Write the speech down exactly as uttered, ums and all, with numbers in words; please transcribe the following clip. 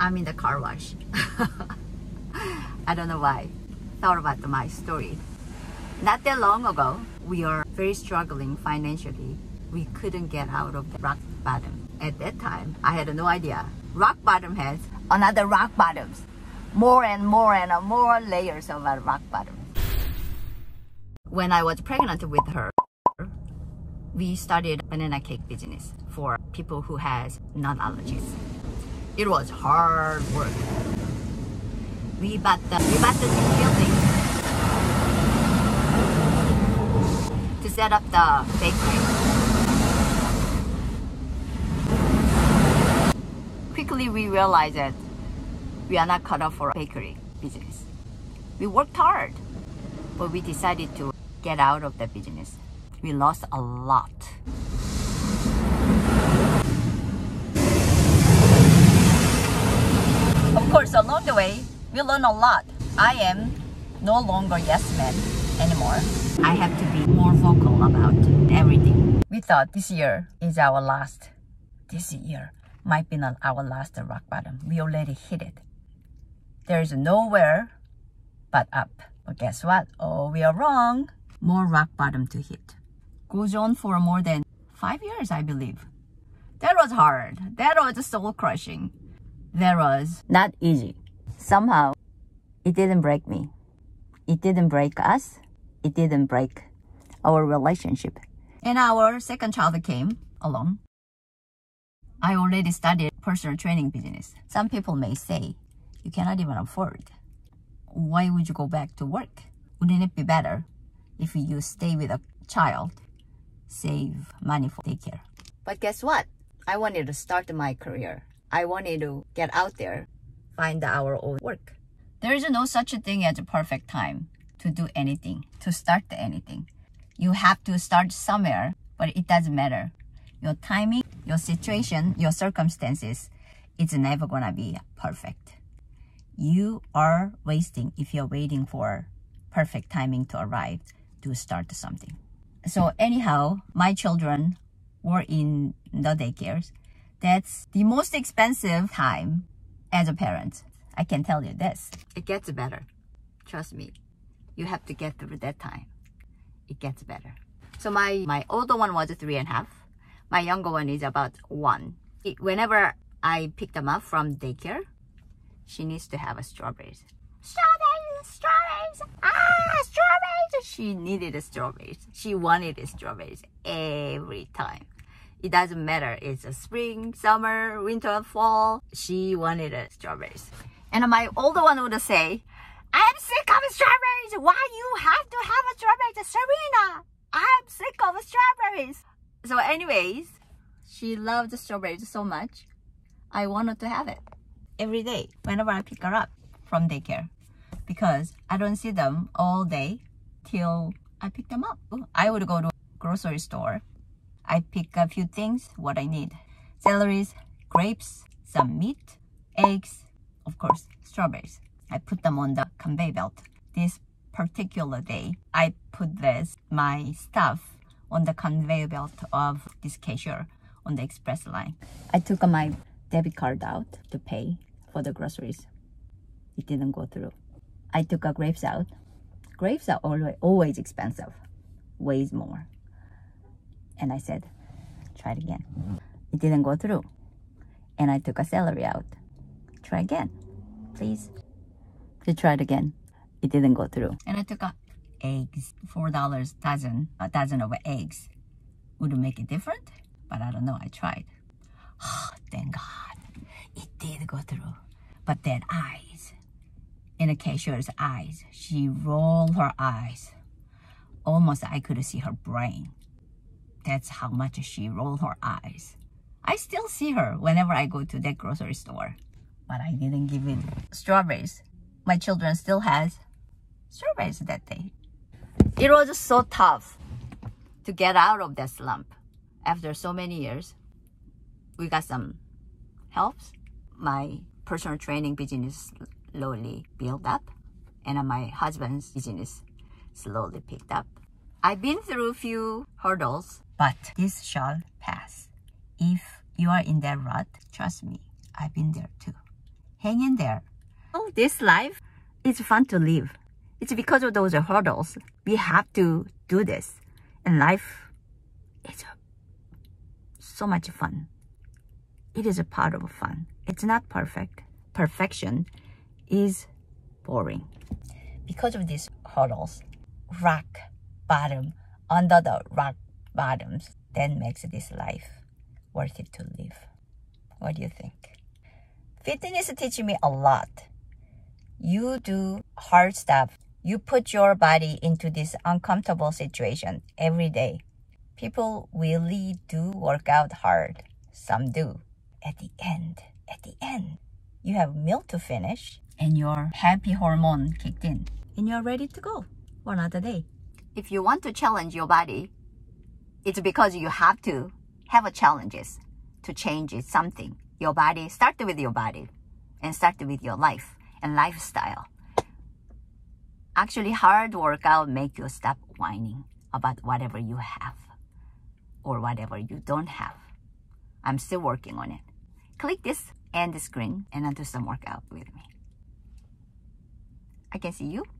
I'm in the car wash. I don't know why. Thought about my story. Not that long ago, we are very struggling financially. We couldn't get out of the rock bottom. At that time, I had no idea. Rock bottom has another rock bottoms. More and more and more layers of a rock bottom. When I was pregnant with her, we started banana cake business for people who has nut allergies. It was hard work. We bought the we bought the building to set up the bakery. Quickly we realized that we are not cut off for bakery business. We worked hard, but we decided to get out of the business. We lost a lot. Of course, along the way, we learned a lot. I am no longer yes man anymore. I have to be more vocal about everything. We thought this year is our last. This year might be not our last rock bottom. We already hit it. There is nowhere but up. But guess what? Oh, we are wrong. More rock bottom to hit. Goes on for more than five years, I believe. That was hard. That was soul crushing. That was not easy. Somehow, it didn't break me. It didn't break us. It didn't break our relationship. And our second child came along. I already started personal training business. Some people may say, you cannot even afford. Why would you go back to work? Wouldn't it be better if you stay with a child? Save money for daycare. But guess what? I wanted to start my career. I wanted to get out there, find our own work. There is no such thing as a perfect time to do anything, to start anything. You have to start somewhere, but it doesn't matter. Your timing, your situation, your circumstances, it's never gonna be perfect. You are wasting if you're waiting for perfect timing to arrive to start something. So anyhow, my children were in the daycares. That's the most expensive time as a parent. I can tell you this. It gets better. Trust me. You have to get through that time. It gets better. So my, my older one was three and a half. My younger one is about one. It, whenever I pick them up from daycare, she needs to have a strawberries. Strawberries, strawberries, ah, strawberries. She needed a strawberries. She wanted a strawberries every time. It doesn't matter. It's a spring, summer, winter, fall. She wanted a strawberries. And my older one would say, I'm sick of strawberries. Why you have to have a strawberry? Serena, I'm sick of strawberries. So anyways, she loved the strawberries so much. I wanted to have it every day whenever I pick her up from daycare, because I don't see them all day till I pick them up. I would go to a grocery store. I pick a few things, what I need. Celeries, grapes, some meat, eggs, of course, strawberries. I put them on the conveyor belt. This particular day, I put this, my stuff on the conveyor belt of this cashier on the express line. I took my debit card out to pay for the groceries. It didn't go through. I took a grapes out. Grapes are always expensive, weighs more. And I said, try it again. It didn't go through. And I took a celery out. Try again, please. She tried again. It didn't go through. And I took a eggs, four dollars a dozen, a dozen of eggs. Would it make it different? But I don't know, I tried. Oh, thank God, it did go through. But that eyes, in the cashier's eyes, she rolled her eyes. Almost I could see her brain. That's how much she rolled her eyes. I still see her whenever I go to that grocery store. But I didn't give it strawberries. My children still has strawberries that day. It was so tough to get out of that slump. After so many years, we got some helps. My personal training business slowly built up, and my husband's business slowly picked up. I've been through a few hurdles, but this shall pass. If you are in that rut, trust me, I've been there too. hang in there. Oh, this life is fun to live. It's because of those hurdles. We have to do this. And life is so much fun. It is a part of fun. It's not perfect. Perfection is boring. Because of these hurdles, rock bottom, under the rock bottoms, then makes this life worth it to live. What do you think? Fitness teaches me a lot. You do hard stuff. You put your body into this uncomfortable situation every day. People really do work out hard. Some do. At the end, at the end, you have meal to finish and your happy hormone kicked in and you're ready to go for another day. If you want to challenge your body, it's because you have to have a challenges to change it, something. Your body, start with your body and start with your life and lifestyle. Actually, hard workout make you stop whining about whatever you have or whatever you don't have. I'm still working on it. Click this and the screen and I'll do some workout with me. I can see you.